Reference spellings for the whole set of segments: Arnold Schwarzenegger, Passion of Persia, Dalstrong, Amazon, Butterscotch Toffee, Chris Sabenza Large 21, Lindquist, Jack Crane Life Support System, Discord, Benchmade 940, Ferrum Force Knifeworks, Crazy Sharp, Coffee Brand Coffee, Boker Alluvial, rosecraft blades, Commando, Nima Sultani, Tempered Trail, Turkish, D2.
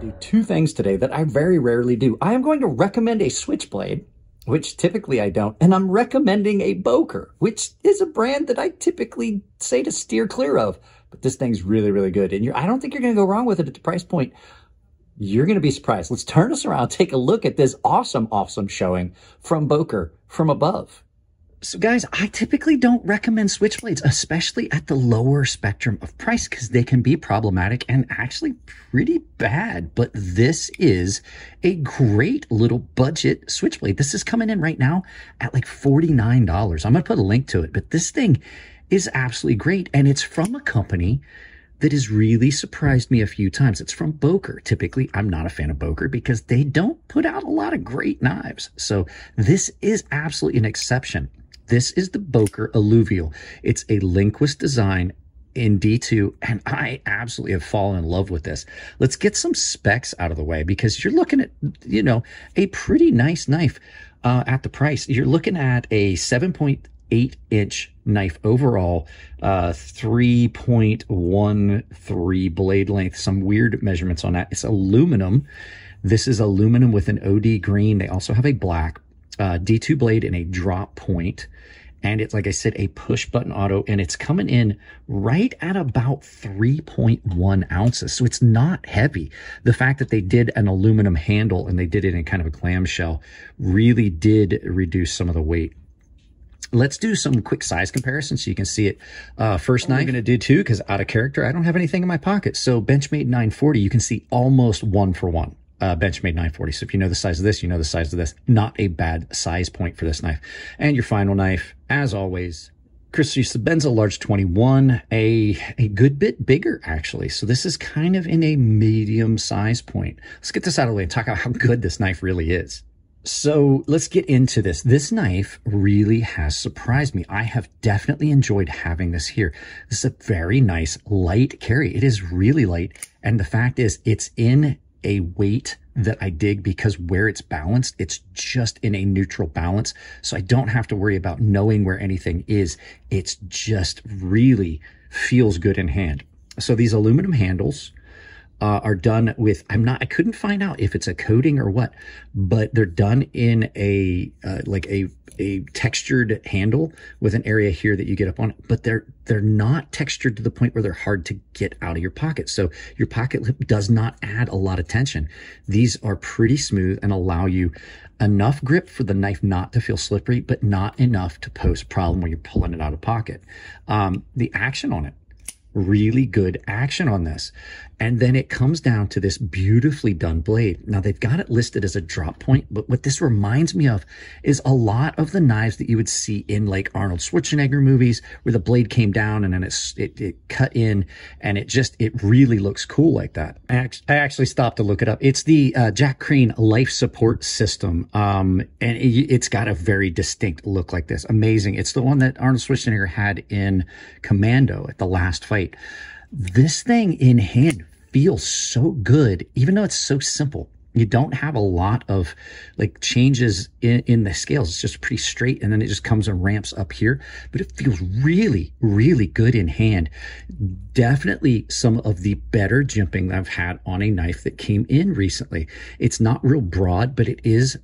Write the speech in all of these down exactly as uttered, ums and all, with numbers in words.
do two things today that I very rarely do. I am going to recommend a switchblade, which typically I don't, and I'm recommending a Boker, which is a brand that I typically say to steer clear of. But this thing's really, really good, and you're, I don't think you're going to go wrong with it at the price point. You're going to be surprised. Let's turn us around, take a look at this awesome, awesome showing from Boker from above. So guys, I typically don't recommend switchblades, especially at the lower spectrum of price, because they can be problematic and actually pretty bad. But this is a great little budget switchblade. This is coming in right now at like forty-nine dollars. I'm going to put a link to it, but this thing is absolutely great. And it's from a company that has really surprised me a few times. It's from Boker. Typically, I'm not a fan of Boker because they don't put out a lot of great knives. So this is absolutely an exception. This is the Boker Alluvial. It's a Lindquist design in D two, and I absolutely have fallen in love with this. Let's get some specs out of the way, because you're looking at, you know, a pretty nice knife uh, at the price. You're looking at a seven point eight inch knife overall, uh, three point one three blade length, some weird measurements on that. It's aluminum. This is aluminum with an O D green. They also have a black Uh, D two blade and a drop point, and it's, like I said, a push button auto, and it's coming in right at about three point one ounces, so it's not heavy. The fact that they did an aluminum handle and they did it in kind of a clamshell really did reduce some of the weight. Let's do some quick size comparison so you can see it. Uh, first knife I'm going to do two, because out of character I don't have anything in my pocket. So Benchmade nine forty, you can see almost one for one. Uh, Benchmade nine forty. So if you know the size of this, you know the size of this. Not a bad size point for this knife. And your final knife, as always, Chris Sabenza Large twenty-one, a, a good bit bigger, actually. So this is kind of in a medium size point. Let's get this out of the way and talk about how good this knife really is. So let's get into this. This knife really has surprised me. I have definitely enjoyed having this here. This is a very nice light carry. It is really light. And the fact is, it's in a weight that I dig, because where it's balanced, it's just in a neutral balance. So I don't have to worry about knowing where anything is. It's just really feels good in hand. So these aluminum handles uh, are done with, I'm not, I couldn't find out if it's a coating or what, but they're done in a, uh, like a, a textured handle with an area here that you get up on, but they're they're not textured to the point where they're hard to get out of your pocket. So your pocket lip does not add a lot of tension. These are pretty smooth and allow you enough grip for the knife not to feel slippery, but not enough to pose a problem when you're pulling it out of pocket. Um, the action on it, really good action on this. And then it comes down to this beautifully done blade. Now they've got it listed as a drop point, but what this reminds me of is a lot of the knives that you would see in like Arnold Schwarzenegger movies, where the blade came down and then it's, it, it cut in, and it just, it really looks cool like that. I actually stopped to look it up. It's the uh, Jack Crane Life Support System. Um, and it, it's got a very distinct look like this. Amazing. It's the one that Arnold Schwarzenegger had in Commando at the last fight. This thing in hand feels so good, even though it's so simple. You don't have a lot of like changes in, in the scales. It's just pretty straight, and then it just comes and ramps up here, but it feels really, really good in hand. Definitely some of the better jimping that I've had on a knife that came in recently. It's not real broad, but it is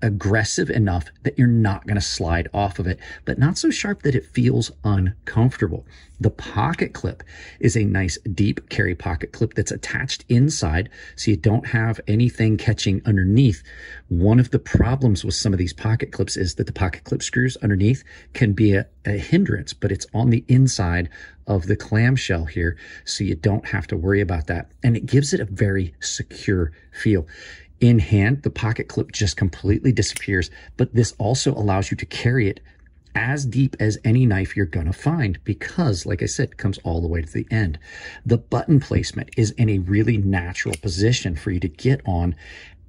aggressive enough that you're not going to slide off of it, but not so sharp that it feels uncomfortable. The pocket clip is a nice deep carry pocket clip that's attached inside, so you don't have anything catching underneath. One of the problems with some of these pocket clips is that the pocket clip screws underneath can be a, a hindrance, but it's on the inside of the clamshell here, so you don't have to worry about that. And it gives it a very secure feel. In hand, the pocket clip just completely disappears, but this also allows you to carry it as deep as any knife you're gonna find, because, like I said, it comes all the way to the end. The button placement is in a really natural position for you to get on,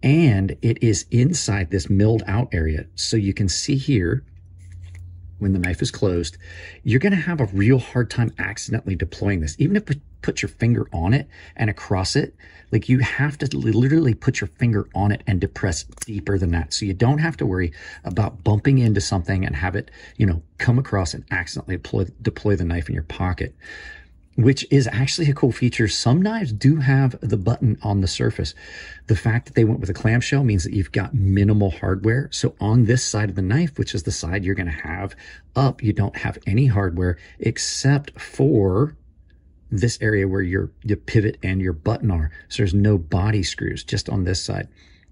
and it is inside this milled out area. So you can see here, when the knife is closed, you're gonna have a real hard time accidentally deploying this. Even if you put your finger on it and across it, like you have to literally put your finger on it and depress deeper than that. So you don't have to worry about bumping into something and have it, you know, come across and accidentally deploy, deploy the knife in your pocket. which is actually a cool feature. Some knives do have the button on the surface. The fact that they went with a clamshell means that you've got minimal hardware. So on this side of the knife, which is the side you're gonna have up, you don't have any hardware except for this area where your, your pivot and your button are. So there's no body screws, just on this side.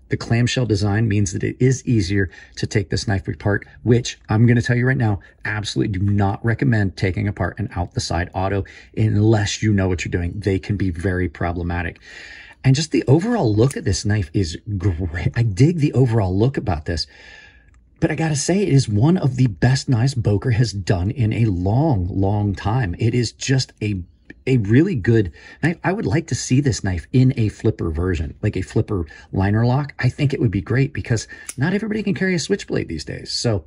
The clamshell design means that it is easier to take this knife apart, which I'm going to tell you right now, absolutely do not recommend taking apart an out the side auto unless you know what you're doing. They can be very problematic. And just the overall look of this knife is great. I dig the overall look about this. But I gotta say, it is one of the best knives Boker has done in a long, long time. It is just a a really good knife. I would like to see this knife in a flipper version, like a flipper liner lock. I think it would be great because not everybody can carry a switchblade these days. So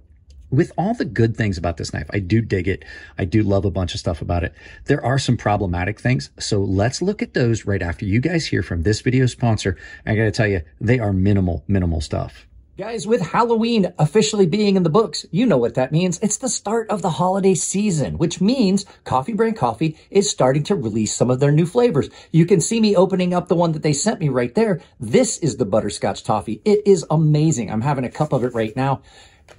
with all the good things about this knife, I do dig it. I do love a bunch of stuff about it. There are some problematic things. So let's look at those right after you guys hear from this video sponsor. I gotta tell you, they are minimal, minimal stuff. Guys, with Halloween officially being in the books, you know what that means. It's the start of the holiday season, which means Coffee Brand Coffee is starting to release some of their new flavors. You can see me opening up the one that they sent me right there. This is the Butterscotch Toffee. It is amazing. I'm having a cup of it right now.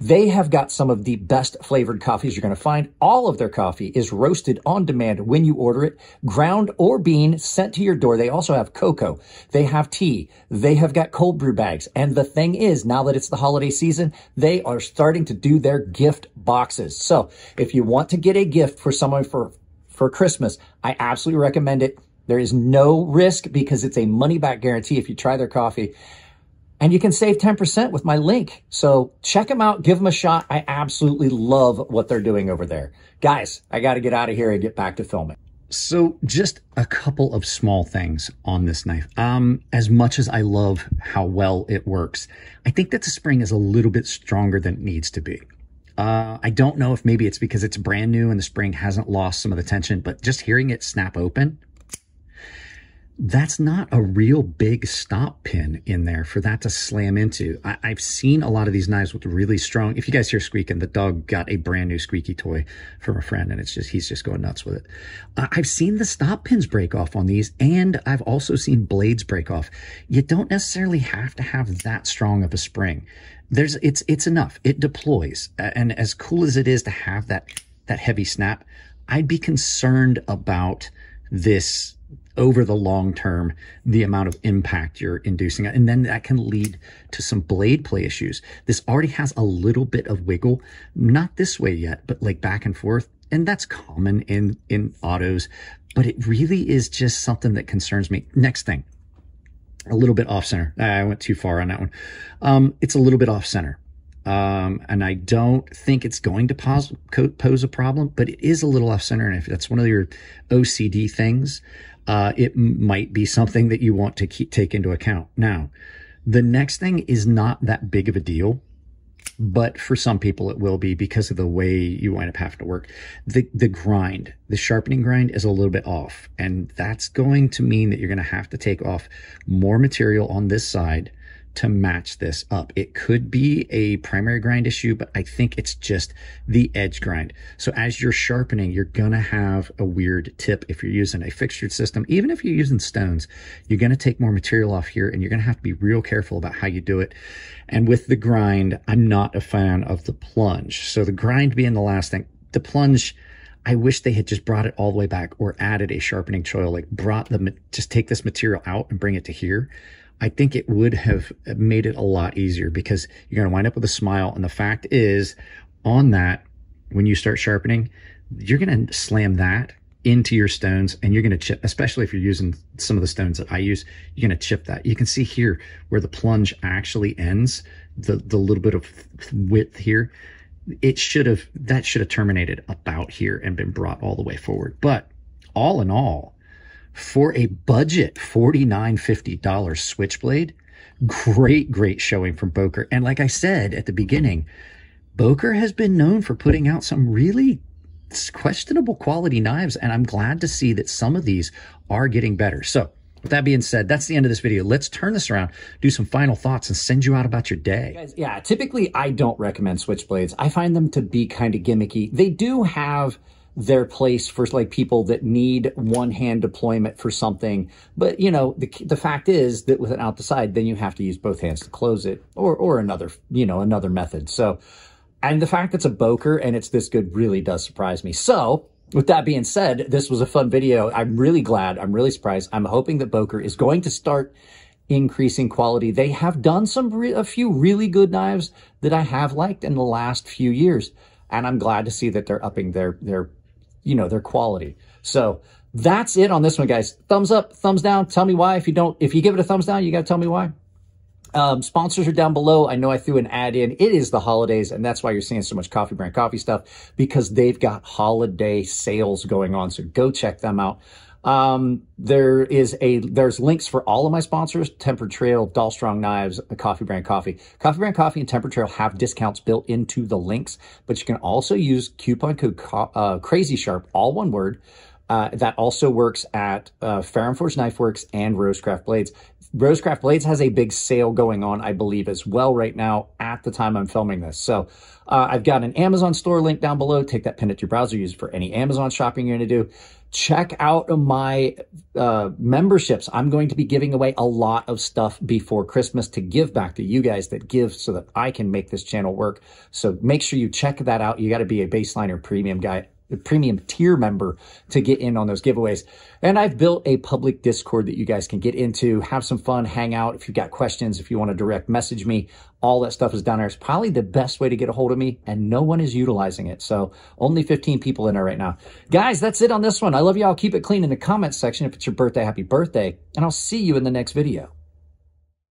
They have got some of the best flavored coffees you're going to find. All of their coffee is roasted on demand when you order it, ground or bean, sent to your door. They also have cocoa. They have tea. They have got cold brew bags. And the thing is, now that it's the holiday season, they are starting to do their gift boxes. So if you want to get a gift for someone for, for Christmas, I absolutely recommend it. There is no risk because it's a money-back guarantee if you try their coffee. And you can save ten percent with my link. So check them out, give them a shot. I absolutely love what they're doing over there. Guys, I gotta get out of here and get back to filming. So just a couple of small things on this knife. Um, as much as I love how well it works, I think that the spring is a little bit stronger than it needs to be. Uh, I don't know if maybe it's because it's brand new and the spring hasn't lost some of the tension, but just hearing it snap open, that's not a real big stop pin in there for that to slam into. I, I've seen a lot of these knives with really strong, if you guys hear squeaking, the dog got a brand new squeaky toy from a friend and it's just, he's just going nuts with it. Uh, I've seen the stop pins break off on these and I've also seen blades break off. You don't necessarily have to have that strong of a spring. There's, it's, it's enough. It deploys. And as cool as it is to have that, that heavy snap, I'd be concerned about this over the long term, the amount of impact you're inducing. And then that can lead to some blade play issues. This already has a little bit of wiggle, not this way yet, but like back and forth. And that's common in, in autos, but it really is just something that concerns me. Next thing, a little bit off center. I went too far on that one. Um, it's a little bit off center. Um, and I don't think it's going to pose, pose a problem, but it is a little off center. And if that's one of your O C D things, Uh, it might be something that you want to keep, take into account. Now, the next thing is not that big of a deal, but for some people it will be because of the way you wind up having to work. The, the grind, the sharpening grind is a little bit off, and that's going to mean that you're going to have to take off more material on this side to match this up. It could be a primary grind issue, but I think it's just the edge grind. So as you're sharpening, you're gonna have a weird tip. If you're using a fixtured system, even if you're using stones, you're gonna take more material off here and you're gonna have to be real careful about how you do it. And with the grind, I'm not a fan of the plunge. So the grind being the last thing, the plunge, I wish they had just brought it all the way back or added a sharpening choil, like brought the, just take this material out and bring it to here. I think it would have made it a lot easier because you're going to wind up with a smile. And the fact is on that, when you start sharpening, you're going to slam that into your stones and you're going to chip, especially if you're using some of the stones that I use, you're going to chip that. You can see here where the plunge actually ends, the, the little bit of width here. It should have, that should have terminated about here and been brought all the way forward. But all in all, for a budget forty-nine fifty switchblade, great, great showing from Boker. And like I said at the beginning, Boker has been known for putting out some really questionable quality knives, and I'm glad to see that some of these are getting better. So with that being said, that's the end of this video. Let's turn this around, do some final thoughts, and send you out about your day. Guys, yeah, typically I don't recommend switchblades. I find them to be kind of gimmicky. They do have their place for like people that need one-hand deployment for something. But, you know, the, the fact is that with an out the side, then you have to use both hands to close it or, or another, you know, another method. So, and the fact it's a Boker and it's this good really does surprise me. So with that being said, this was a fun video. I'm really glad. I'm really surprised. I'm hoping that Boker is going to start increasing quality. They have done some re a few really good knives that I have liked in the last few years. And I'm glad to see that they're upping their, their, you know, their quality. So that's it on this one, guys. Thumbs up, thumbs down. Tell me why. If you don't, if you give it a thumbs down, you got to tell me why. Um, sponsors are down below. I know I threw an ad in. It is the holidays, and that's why you're seeing so much Coffee Brand Coffee stuff, because they've got holiday sales going on. So go check them out. Um, there is a, there's links for all of my sponsors, Tempered Trail, Dalstrong Knives, Coffee Brand Coffee. Coffee Brand Coffee and Tempered Trail have discounts built into the links, but you can also use coupon code uh, Crazy Sharp, all one word. Uh, that also works at uh, Ferrum Force Knifeworks and Rosecraft Blades. Rosecraft Blades has a big sale going on, I believe, as well right now at the time I'm filming this. So uh, I've got an Amazon store link down below. Take that, pin it to your browser, use it for any Amazon shopping you're going to do. Check out my uh, memberships. I'm going to be giving away a lot of stuff before Christmas to give back to you guys that give so that I can make this channel work. So make sure you check that out. You got to be a baseline or premium guy. Premium tier member to get in on those giveaways. And I've built a public Discord that you guys can get into, have some fun, hang out. If you've got questions, if you want to direct message me, all that stuff is down there. It's probably the best way to get a hold of me, and no one is utilizing it. So only fifteen people in there right now. Guys, that's it on this one. I love y'all. Keep it clean in the comments section. If it's your birthday, happy birthday. And I'll see you in the next video.